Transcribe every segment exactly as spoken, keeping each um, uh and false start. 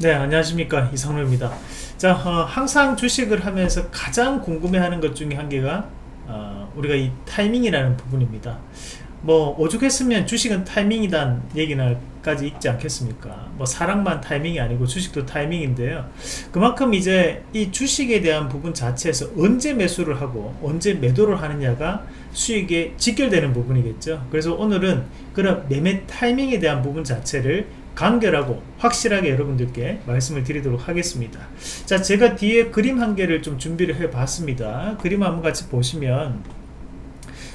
네, 안녕하십니까, 이상로입니다. 자, 어, 항상 주식을 하면서 가장 궁금해하는 것 중에 한 개가 어, 우리가 이 타이밍이라는 부분입니다. 뭐 오죽했으면 주식은 타이밍이란 얘기까지 있지 않겠습니까? 뭐 사랑만 타이밍이 아니고 주식도 타이밍인데요, 그만큼 이제 이 주식에 대한 부분 자체에서 언제 매수를 하고 언제 매도를 하느냐가 수익에 직결되는 부분이겠죠. 그래서 오늘은 그런 매매 타이밍에 대한 부분 자체를 간결하고 확실하게 여러분들께 말씀을 드리도록 하겠습니다. 자, 제가 뒤에 그림 한 개를 좀 준비를 해 봤습니다. 그림 한번 같이 보시면,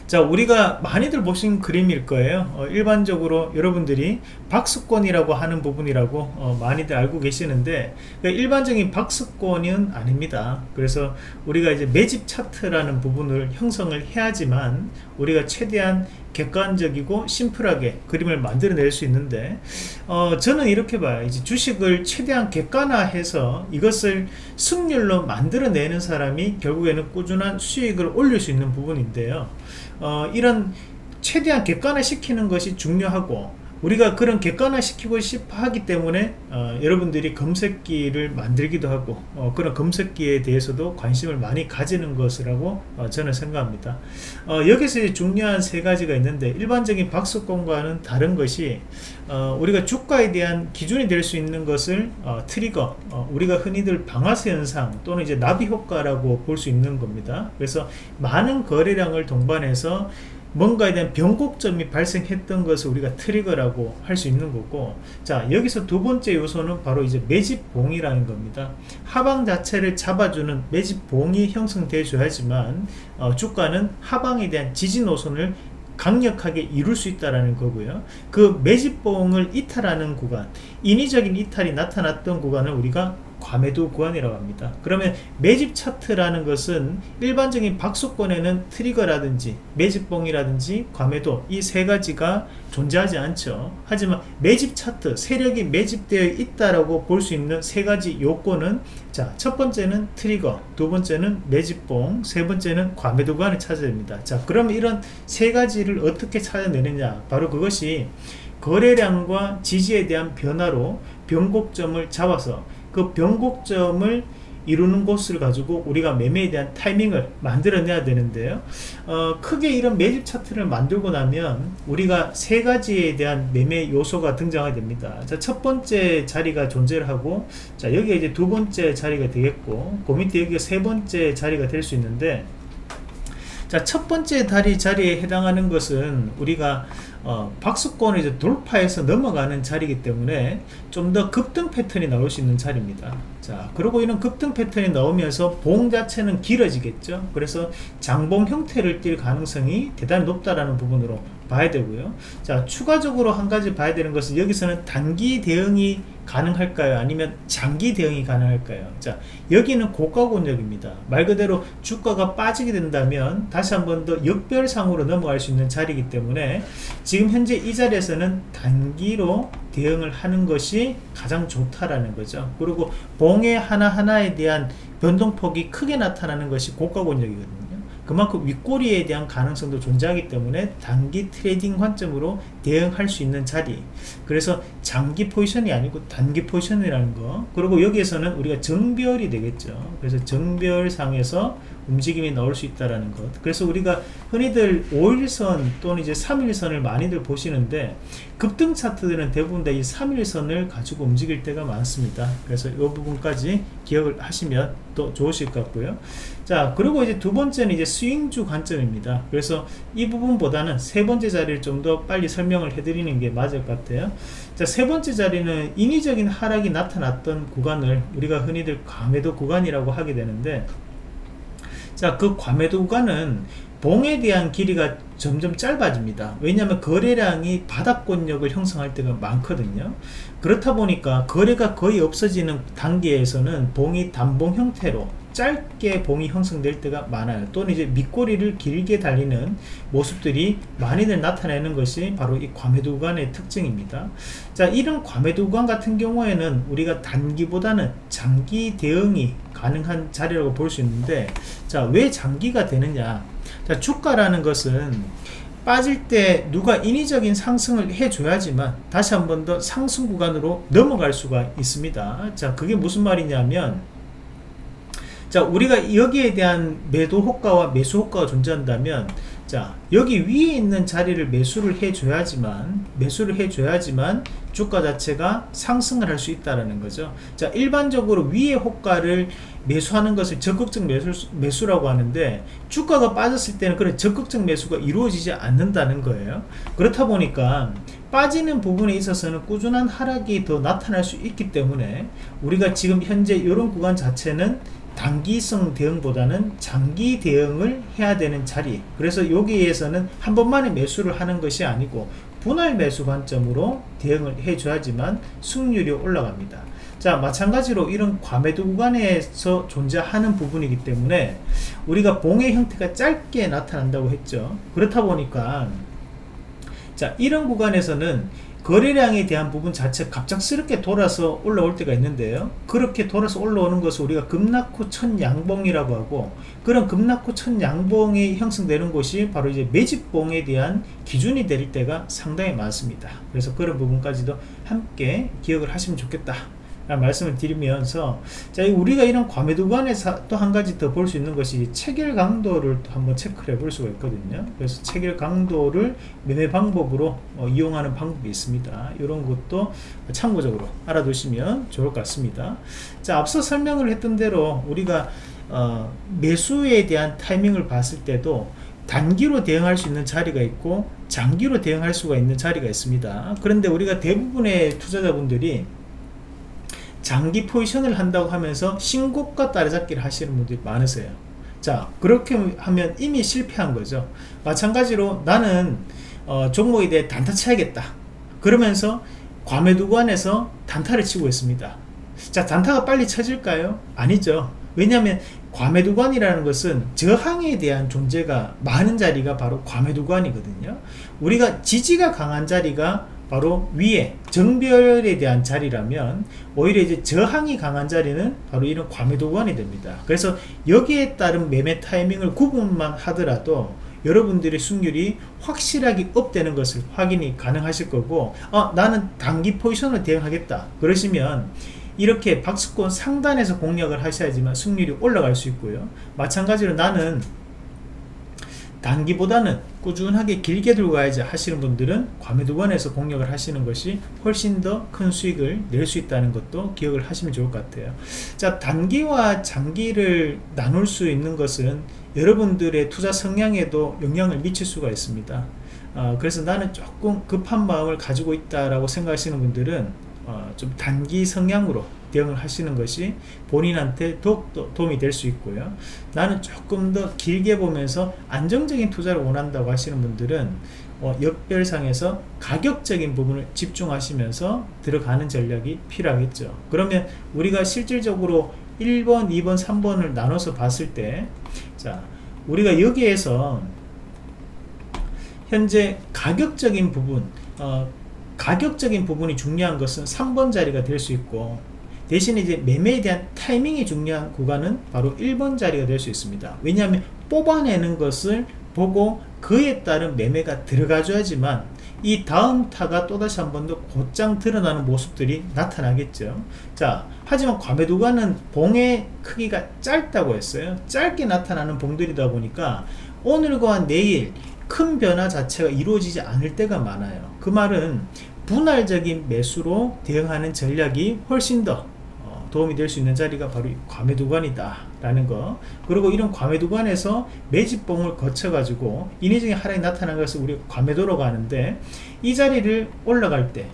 자, 우리가 많이들 보신 그림일 거예요. 어, 일반적으로 여러분들이 박스권이라고 하는 부분이라고 어, 많이들 알고 계시는데, 그러니까 일반적인 박스권은 아닙니다. 그래서 우리가 이제 매집 차트라는 부분을 형성을 해야지만 우리가 최대한 객관적이고 심플하게 그림을 만들어낼 수 있는데, 어, 저는 이렇게 봐요. 이제 주식을 최대한 객관화해서 이것을 승률로 만들어내는 사람이 결국에는 꾸준한 수익을 올릴 수 있는 부분인데요, 어, 이런 최대한 객관화시키는 것이 중요하고, 우리가 그런 객관화시키고 싶어 하기 때문에 어, 여러분들이 검색기를 만들기도 하고 어, 그런 검색기에 대해서도 관심을 많이 가지는 것이라고 어, 저는 생각합니다. 어, 여기서 중요한 세 가지가 있는데, 일반적인 박스권과는 다른 것이 어, 우리가 주가에 대한 기준이 될 수 있는 것을 어, 트리거, 어, 우리가 흔히들 방아쇠 현상 또는 이제 나비 효과라고 볼 수 있는 겁니다. 그래서 많은 거래량을 동반해서 뭔가에 대한 변곡점이 발생했던 것을 우리가 트리거라고 할 수 있는 거고, 자, 여기서 두 번째 요소는 바로 이제 매집봉이라는 겁니다. 하방 자체를 잡아주는 매집봉이 형성돼 줘야지만 어, 주가는 하방에 대한 지지 노선을 강력하게 이룰 수 있다라는 거고요. 그 매집봉을 이탈하는 구간, 인위적인 이탈이 나타났던 구간을 우리가 과매도 구간이라고 합니다. 그러면 매집 차트라는 것은 일반적인 박수권에는 트리거라든지 매집봉이라든지 과매도, 이 세 가지가 존재하지 않죠. 하지만 매집 차트, 세력이 매집되어 있다라고 볼 수 있는 세 가지 요건은, 자, 첫 번째는 트리거, 두 번째는 매집봉, 세 번째는 과매도 구간을 찾아야 됩니다. 자, 그러면 이런 세 가지를 어떻게 찾아내느냐, 바로 그것이 거래량과 지지에 대한 변화로 변곡점을 잡아서 그 변곡점을 이루는 곳을 가지고 우리가 매매에 대한 타이밍을 만들어내야 되는데요, 어, 크게 이런 매집 차트를 만들고 나면 우리가 세 가지에 대한 매매 요소가 등장하게 됩니다. 자, 첫 번째 자리가 존재를 하고, 자, 여기가 이제 두 번째 자리가 되겠고, 그 밑에 여기가 세 번째 자리가 될 수 있는데, 자, 첫 번째 다리 자리에 해당하는 것은 우리가 어, 박수권을 이제 돌파해서 넘어가는 자리이기 때문에 좀 더 급등 패턴이 나올 수 있는 자리입니다. 자, 그리고 이런 급등 패턴이 나오면서 봉 자체는 길어지겠죠. 그래서 장봉 형태를 띌 가능성이 대단히 높다라는 부분으로 봐야 되고요. 자, 추가적으로 한 가지 봐야 되는 것은, 여기서는 단기 대응이 가능할까요, 아니면 장기 대응이 가능할까요? 자, 여기는 고가 권역입니다. 말 그대로 주가가 빠지게 된다면 다시 한 번 더 역별상으로 넘어갈 수 있는 자리이기 때문에 지금 현재 이 자리에서는 단기로 대응을 하는 것이 가장 좋다라는 거죠. 그리고 봉의 하나하나에 대한 변동폭이 크게 나타나는 것이 고가 권역이거든요. 그만큼 윗꼬리에 대한 가능성도 존재하기 때문에 단기 트레이딩 관점으로 대응할 수 있는 자리, 그래서 장기 포지션이 아니고 단기 포지션이라는 거. 그리고 여기에서는 우리가 정별이 되겠죠. 그래서 정별상에서 움직임이 나올 수 있다라는 것. 그래서 우리가 흔히들 오일선 또는 이제 삼일선을 많이들 보시는데, 급등 차트들은 대부분 다 이 삼일선을 가지고 움직일 때가 많습니다. 그래서 이 부분까지 기억을 하시면 또 좋으실 것 같고요. 자, 그리고 이제 두 번째는 이제 스윙주 관점입니다. 그래서 이 부분보다는 세 번째 자리를 좀 더 빨리 설명을 해드리는 게 맞을 것 같아요. 자, 세 번째 자리는 인위적인 하락이 나타났던 구간을 우리가 흔히들 과매도 구간이라고 하게 되는데, 자, 그 과매도 구간은 봉에 대한 길이가 점점 짧아집니다. 왜냐하면 거래량이 바닥권역을 형성할 때가 많거든요. 그렇다 보니까 거래가 거의 없어지는 단계에서는 봉이 단봉 형태로 짧게 봉이 형성될 때가 많아요. 또는 이제 밑꼬리를 길게 달리는 모습들이 많이들 나타내는 것이 바로 이 과매도 구간의 특징입니다. 자, 이런 과매도 구간 같은 경우에는 우리가 단기보다는 장기 대응이 가능한 자리라고 볼 수 있는데, 자, 왜 장기가 되느냐? 자, 주가라는 것은 빠질 때 누가 인위적인 상승을 해줘야지만 다시 한 번 더 상승 구간으로 넘어갈 수가 있습니다. 자, 그게 무슨 말이냐면, 자, 우리가 여기에 대한 매도 효과와 매수 효과가 존재한다면, 자, 여기 위에 있는 자리를 매수를 해줘야지만, 매수를 해줘야지만 주가 자체가 상승을 할 수 있다라는 거죠. 자, 일반적으로 위의 효과를 매수하는 것을 적극적 매수, 매수라고 하는데, 주가가 빠졌을 때는 그런 적극적 매수가 이루어지지 않는다는 거예요. 그렇다 보니까 빠지는 부분에 있어서는 꾸준한 하락이 더 나타날 수 있기 때문에 우리가 지금 현재 이런 구간 자체는 단기성 대응보다는 장기 대응을 해야 되는 자리, 그래서 여기에서는 한 번만에 매수를 하는 것이 아니고 분할 매수 관점으로 대응을 해줘야지만 수익률이 올라갑니다. 자, 마찬가지로 이런 과매도 구간에서 존재하는 부분이기 때문에 우리가 봉의 형태가 짧게 나타난다고 했죠. 그렇다 보니까 자, 이런 구간에서는 거래량에 대한 부분 자체 갑작스럽게 돌아서 올라올 때가 있는데요, 그렇게 돌아서 올라오는 것을 우리가 급락 후 첫 양봉이라고 하고, 그런 급락 후 첫 양봉이 형성되는 곳이 바로 이제 매집봉에 대한 기준이 될 때가 상당히 많습니다. 그래서 그런 부분까지도 함께 기억을 하시면 좋겠다 라는 말씀을 드리면서, 자, 우리가 이런 과매도 구간에서 또 한 가지 더 볼 수 있는 것이 체결 강도를 또 한번 체크를 해볼 수가 있거든요. 그래서 체결 강도를 매매 방법으로 어, 이용하는 방법이 있습니다. 이런 것도 참고적으로 알아두시면 좋을 것 같습니다. 자, 앞서 설명을 했던 대로 우리가 어, 매수에 대한 타이밍을 봤을 때도 단기로 대응할 수 있는 자리가 있고 장기로 대응할 수가 있는 자리가 있습니다. 그런데 우리가 대부분의 투자자분들이 장기 포지션을 한다고 하면서 신고가 따라잡기를 하시는 분들이 많으세요. 자, 그렇게 하면 이미 실패한 거죠. 마찬가지로 나는 어, 종목에 대해 단타 쳐야겠다 그러면서 과매도 구간에서 단타를 치고 있습니다. 자, 단타가 빨리 쳐질까요? 아니죠. 왜냐하면 과매도 구간이라는 것은 저항에 대한 존재가 많은 자리가 바로 과매도 구간이거든요. 우리가 지지가 강한 자리가 바로 위에 정별에 대한 자리라면, 오히려 이제 저항이 강한 자리는 바로 이런 과매도 구간이 됩니다. 그래서 여기에 따른 매매 타이밍을 구분만 하더라도 여러분들의 수익률이 확실하게 업되는 것을 확인이 가능하실 거고, 아, 나는 단기 포지션을 대응하겠다 그러시면 이렇게 박스권 상단에서 공략을 하셔야지만 수익률이 올라갈 수 있고요, 마찬가지로 나는 단기보다는 꾸준하게 길게 들고 가야지 하시는 분들은 과매도 구간에서 공략을 하시는 것이 훨씬 더 큰 수익을 낼 수 있다는 것도 기억을 하시면 좋을 것 같아요. 자, 단기와 장기를 나눌 수 있는 것은 여러분들의 투자 성향에도 영향을 미칠 수가 있습니다. 어, 그래서 나는 조금 급한 마음을 가지고 있다라고 생각하시는 분들은 어, 좀 단기 성향으로 대응을 하시는 것이 본인한테 더욱더 도움이 될 수 있고요, 나는 조금 더 길게 보면서 안정적인 투자를 원한다고 하시는 분들은 어, 역별상에서 가격적인 부분을 집중하시면서 들어가는 전략이 필요하겠죠. 그러면 우리가 실질적으로 일 번, 이 번, 삼 번을 나눠서 봤을 때, 자, 우리가 여기에서 현재 가격적인 부분, 어, 가격적인 부분이 중요한 것은 삼 번 자리가 될 수 있고, 대신에 이제 매매에 대한 타이밍이 중요한 구간은 바로 일 번 자리가 될 수 있습니다. 왜냐하면 뽑아내는 것을 보고 그에 따른 매매가 들어가줘야지만 이 다음 타가 또다시 한 번 더 곧장 드러나는 모습들이 나타나겠죠. 자, 하지만 과매도 구간은 봉의 크기가 짧다고 했어요. 짧게 나타나는 봉들이다 보니까 오늘과 내일 큰 변화 자체가 이루어지지 않을 때가 많아요. 그 말은 분할적인 매수로 대응하는 전략이 훨씬 더 도움이 될 수 있는 자리가 바로 과매도 구간이다 라는 거, 그리고 이런 과매도 구간에서 매집봉을 거쳐 가지고 인위적인 하락이 나타난 것을 우리가 과매도라고 하는데, 이 자리를 올라갈 때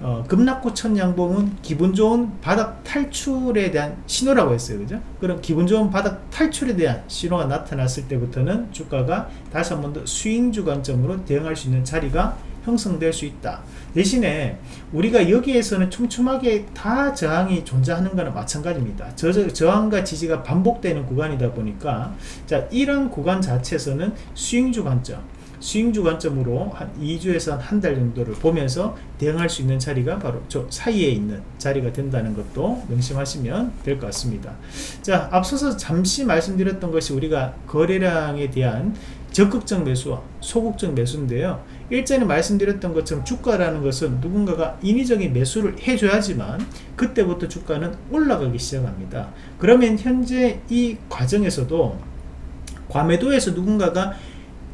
어, 급락고 첫 양봉은 기분 좋은 바닥 탈출에 대한 신호라고 했어요. 그죠? 그럼 기분 좋은 바닥 탈출에 대한 신호가 나타났을 때부터는 주가가 다시 한 번 더 스윙주 관점으로 대응할 수 있는 자리가 형성될 수 있다. 대신에 우리가 여기에서는 촘촘하게 다 저항이 존재하는 것은 마찬가지입니다. 저, 저, 저항과 지지가 반복되는 구간이다 보니까, 자, 이런 구간 자체에서는 스윙주 관점, 스윙주 관점으로 한 이 주에서 한 달 정도를 보면서 대응할 수 있는 자리가 바로 저 사이에 있는 자리가 된다는 것도 명심하시면 될 것 같습니다. 자, 앞서서 잠시 말씀드렸던 것이 우리가 거래량에 대한 적극적 매수와 소극적 매수인데요, 일전에 말씀드렸던 것처럼 주가라는 것은 누군가가 인위적인 매수를 해줘야지만 그때부터 주가는 올라가기 시작합니다. 그러면 현재 이 과정에서도 과매도에서 누군가가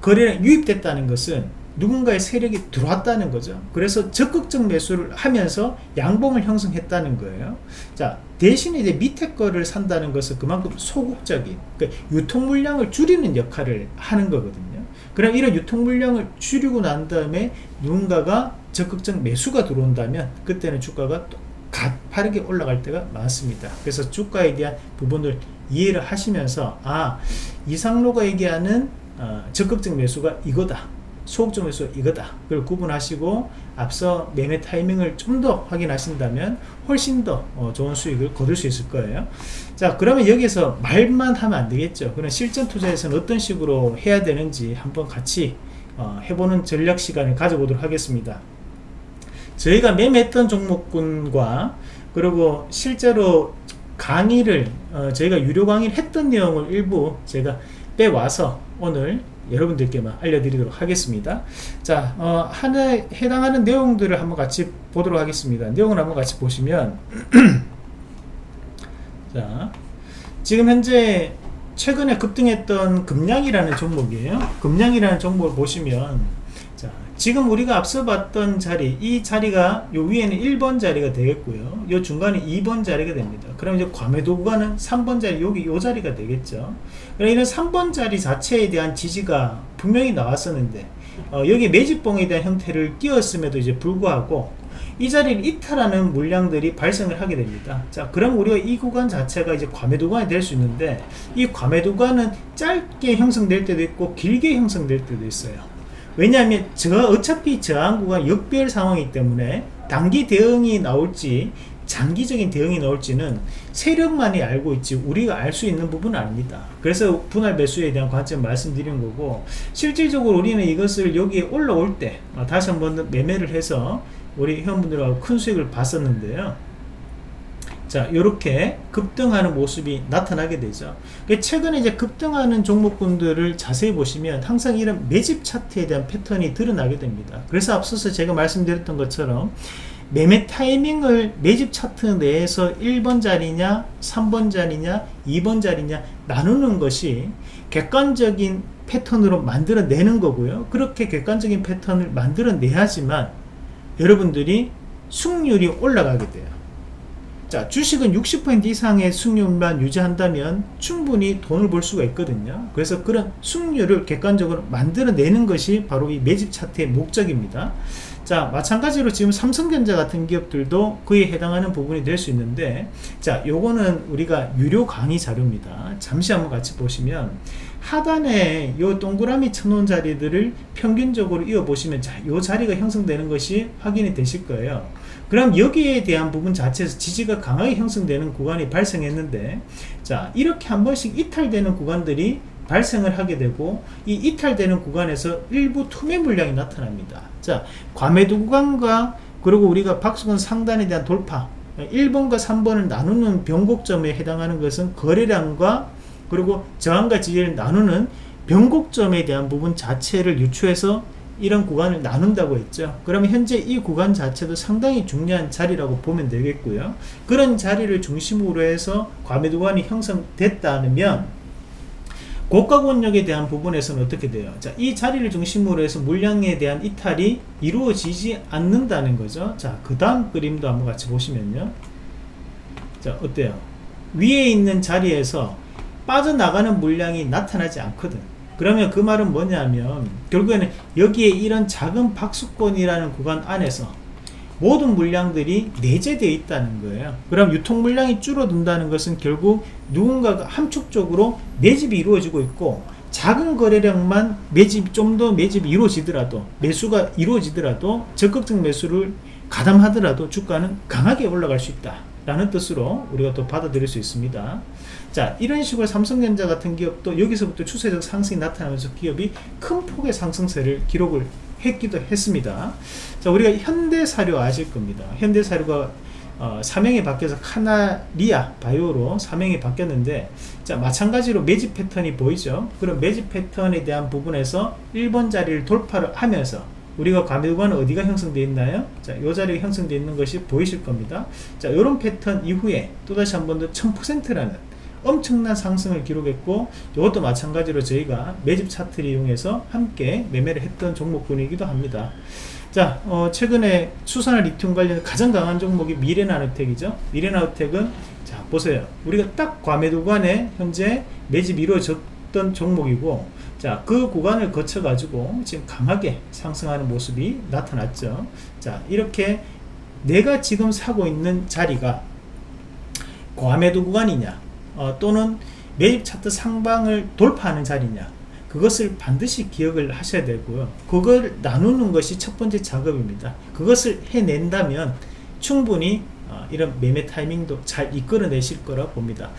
거래에 유입됐다는 것은 누군가의 세력이 들어왔다는 거죠. 그래서 적극적 매수를 하면서 양봉을 형성했다는 거예요. 자, 대신에 이제 밑에 거를 산다는 것은 그만큼 소극적인, 그러니까 유통 물량을 줄이는 역할을 하는 거거든요. 그럼 이런 유통 물량을 줄이고 난 다음에 누군가가 적극적 매수가 들어온다면 그때는 주가가 또 가파르게 올라갈 때가 많습니다. 그래서 주가에 대한 부분을 이해를 하시면서, 아, 이상로가 얘기하는 어, 적극적 매수가 이거다, 소극적 매수가 이거다, 그걸 구분하시고 앞서 매매 타이밍을 좀 더 확인하신다면 훨씬 더 어, 좋은 수익을 거둘 수 있을 거예요. 자, 그러면 여기서 말만 하면 안 되겠죠. 그럼 실전 투자에서는 어떤 식으로 해야 되는지 한번 같이 어, 해보는 전략 시간을 가져보도록 하겠습니다. 저희가 매매했던 종목군과 그리고 실제로 강의를 어, 저희가 유료 강의를 했던 내용을 일부 제가 빼와서 오늘 여러분들께만 알려드리도록 하겠습니다. 자, 어, 하나에 해당하는 내용들을 한번 같이 보도록 하겠습니다. 내용을 한번 같이 보시면 자, 지금 현재 최근에 급등했던 금량이라는 종목이에요. 금량이라는 종목을 보시면, 자, 지금 우리가 앞서 봤던 자리, 이 자리가 요 위에는 일 번 자리가 되겠고요, 요 중간에 이 번 자리가 됩니다. 그럼 이제 과매도 구간은 삼 번 자리, 여기 요 자리가 되겠죠. 그럼 이런 삼 번 자리 자체에 대한 지지가 분명히 나왔었는데 어, 여기 매집봉에 대한 형태를 띄웠음에도 이제 불구하고 이 자리를 이탈하는 물량들이 발생을 하게 됩니다. 자, 그럼 우리가 이 구간 자체가 이제 과매도 구간이 될 수 있는데, 이 과매도 구간은 짧게 형성될 때도 있고 길게 형성될 때도 있어요. 왜냐하면 저 어차피 저항구간 역별 상황이기 때문에 단기 대응이 나올지 장기적인 대응이 나올지는 세력만이 알고 있지 우리가 알 수 있는 부분은 아닙니다. 그래서 분할 매수에 대한 관점을 말씀드린 거고, 실질적으로 우리는 이것을 여기에 올라올 때 다시 한번 매매를 해서 우리 회원분들하고 큰 수익을 봤었는데요. 자, 요렇게 급등하는 모습이 나타나게 되죠. 최근에 이제 급등하는 종목군들을 자세히 보시면 항상 이런 매집 차트에 대한 패턴이 드러나게 됩니다. 그래서 앞서서 제가 말씀드렸던 것처럼 매매 타이밍을 매집 차트 내에서 일 번 자리냐, 삼 번 자리냐, 이 번 자리냐 나누는 것이 객관적인 패턴으로 만들어내는 거고요. 그렇게 객관적인 패턴을 만들어내야지만 여러분들이 수익률이 올라가게 돼요. 자, 주식은 육십 퍼센트 이상의 수익률만 유지한다면 충분히 돈을 벌 수가 있거든요. 그래서 그런 수익률을 객관적으로 만들어내는 것이 바로 이 매집 차트의 목적입니다. 자, 마찬가지로 지금 삼성전자 같은 기업들도 그에 해당하는 부분이 될 수 있는데, 자, 요거는 우리가 유료 강의 자료입니다. 잠시 한번 같이 보시면 하단에 요 동그라미 쳐놓은 자리들을 평균적으로 이어보시면, 자, 요 자리가 형성되는 것이 확인이 되실 거예요. 그럼 여기에 대한 부분 자체에서 지지가 강하게 형성되는 구간이 발생했는데, 자, 이렇게 한 번씩 이탈되는 구간들이 발생을 하게 되고, 이 이탈되는 구간에서 일부 투매 물량이 나타납니다. 자, 과매도 구간과 그리고 우리가 박수권 상단에 대한 돌파, 일 번과 삼 번을 나누는 변곡점에 해당하는 것은 거래량과 그리고 저항과 지지를 나누는 변곡점에 대한 부분 자체를 유추해서 이런 구간을 나눈다고 했죠. 그러면 현재 이 구간 자체도 상당히 중요한 자리라고 보면 되겠고요. 그런 자리를 중심으로 해서 과매도 구간이 형성됐다면 고가 권역에 대한 부분에서는 어떻게 돼요? 자, 이 자리를 중심으로 해서 물량에 대한 이탈이 이루어지지 않는다는 거죠. 자, 그 다음 그림도 한번 같이 보시면요. 자, 어때요? 위에 있는 자리에서 빠져나가는 물량이 나타나지 않거든. 그러면 그 말은 뭐냐면 결국에는 여기에 이런 작은 박수권이라는 구간 안에서 모든 물량들이 내재되어 있다는 거예요. 그럼 유통 물량이 줄어든다는 것은 결국 누군가가 함축적으로 매집이 이루어지고 있고, 작은 거래량만 매집, 좀 더 매집이 이루어지더라도, 매수가 이루어지더라도, 적극적 매수를 가담하더라도 주가는 강하게 올라갈 수 있다 라는 뜻으로 우리가 또 받아들일 수 있습니다. 자, 이런 식으로 삼성전자 같은 기업도 여기서부터 추세적 상승이 나타나면서 기업이 큰 폭의 상승세를 기록을 했기도 했습니다. 자, 우리가 현대사료 아실 겁니다. 현대사료가 어, 사명이 바뀌어서 카나리아 바이오로 사명이 바뀌었는데, 자, 마찬가지로 매집 패턴이 보이죠. 그럼 매집 패턴에 대한 부분에서 일 번 자리를 돌파를 하면서 우리가 과밀관은 어디가 형성되어 있나요? 자, 이 자리가 형성되어 있는 것이 보이실 겁니다. 자, 이런 패턴 이후에 또다시 한 번 더 천 퍼센트라는 엄청난 상승을 기록했고, 이것도 마찬가지로 저희가 매집 차트를 이용해서 함께 매매를 했던 종목군이기도 합니다. 자, 어, 최근에 수산화 리튬 관련 가장 강한 종목이 미래나노텍이죠. 미래나노텍은 자 보세요. 우리가 딱 과매도관에 현재 매집이 이루어졌던 종목이고, 자, 그 구간을 거쳐 가지고 지금 강하게 상승하는 모습이 나타났죠. 자, 이렇게 내가 지금 사고 있는 자리가 과매도 구간이냐, 어, 또는 매집 차트 상방을 돌파하는 자리냐, 그것을 반드시 기억을 하셔야 되고요. 그걸 나누는 것이 첫 번째 작업입니다. 그것을 해낸다면 충분히 어, 이런 매매 타이밍도 잘 이끌어 내실 거라 봅니다.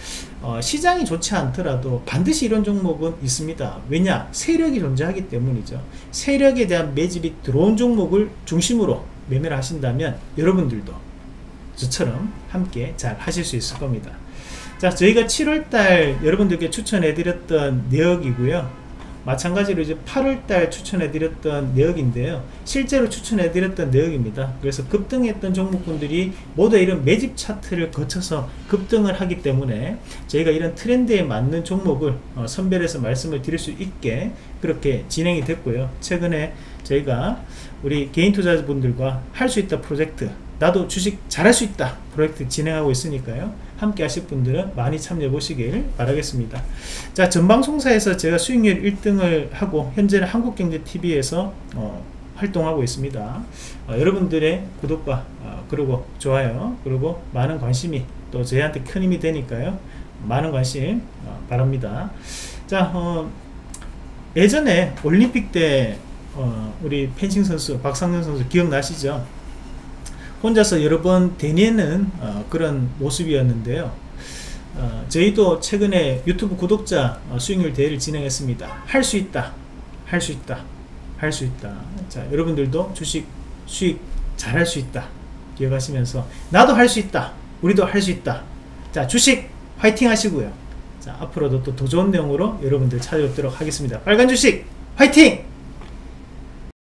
어, 시장이 좋지 않더라도 반드시 이런 종목은 있습니다. 왜냐? 세력이 존재하기 때문이죠. 세력에 대한 매집이 들어온 종목을 중심으로 매매를 하신다면 여러분들도 저처럼 함께 잘 하실 수 있을 겁니다. 자, 저희가 칠월달 여러분들께 추천해 드렸던 내역이고요. 마찬가지로 이제 팔월달 추천해드렸던 내역인데요. 실제로 추천해드렸던 내역입니다. 그래서 급등했던 종목군들이 모두 이런 매집 차트를 거쳐서 급등을 하기 때문에 저희가 이런 트렌드에 맞는 종목을 어, 선별해서 말씀을 드릴 수 있게 그렇게 진행이 됐고요. 최근에 저희가 우리 개인 투자자분들과 할 수 있다 프로젝트, 나도 주식 잘할 수 있다 프로젝트 진행하고 있으니까요. 함께 하실 분들은 많이 참여해 보시길 바라겠습니다. 자, 전방송사에서 제가 수익률 일 등을 하고 현재는 한국경제티비에서 어, 활동하고 있습니다. 어, 여러분들의 구독과 어, 그리고 좋아요, 그리고 많은 관심이 또 저희한테 큰 힘이 되니까요. 많은 관심 어, 바랍니다. 자, 어, 예전에 올림픽 때 어, 우리 펜싱 선수 박상현 선수 기억나시죠? 혼자서 여러 번 대내는 어, 그런 모습이었는데요. 어, 저희도 최근에 유튜브 구독자 어, 수익률 대회를 진행했습니다. 할 수 있다, 할 수 있다, 할 수 있다. 자, 여러분들도 주식 수익 잘 할 수 있다 기억하시면서 나도 할 수 있다, 우리도 할 수 있다. 자, 주식 화이팅 하시고요. 자, 앞으로도 또 더 좋은 내용으로 여러분들 찾아뵙도록 하겠습니다. 빨간 주식 화이팅!